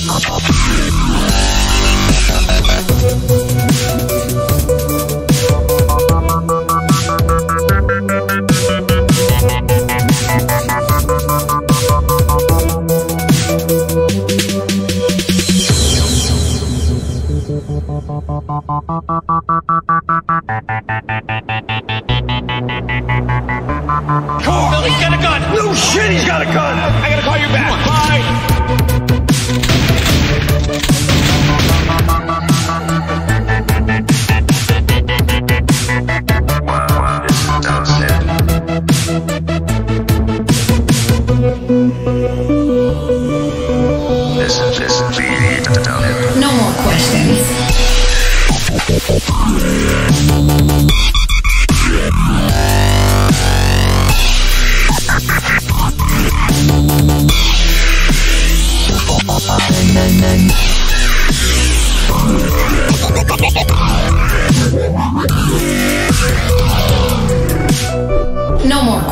He's got a gun! No shit, he's got a gun! I gotta call you back. Bye! No more questions. No more